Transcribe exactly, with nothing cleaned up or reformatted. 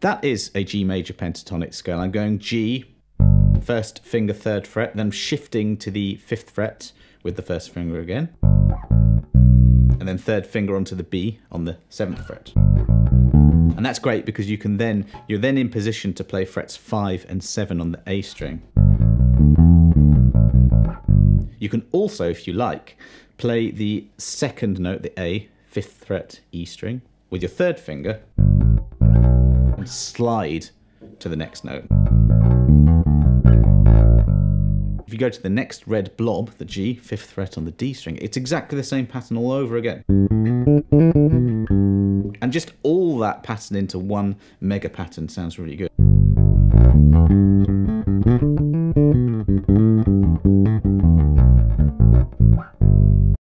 That is a G major pentatonic scale. I'm going G, first finger, third fret, then shifting to the fifth fret with the first finger again, and then third finger onto the B on the seventh fret. And that's great because you can then, you're then in position to play frets five and seven on the A string. You can also, if you like, play the second note, the A, fifth fret E string, with your third finger and slide to the next note. If you go to the next red blob, the G, fifth fret on the D string, it's exactly the same pattern all over again. And just all that pattern into one mega pattern sounds really good.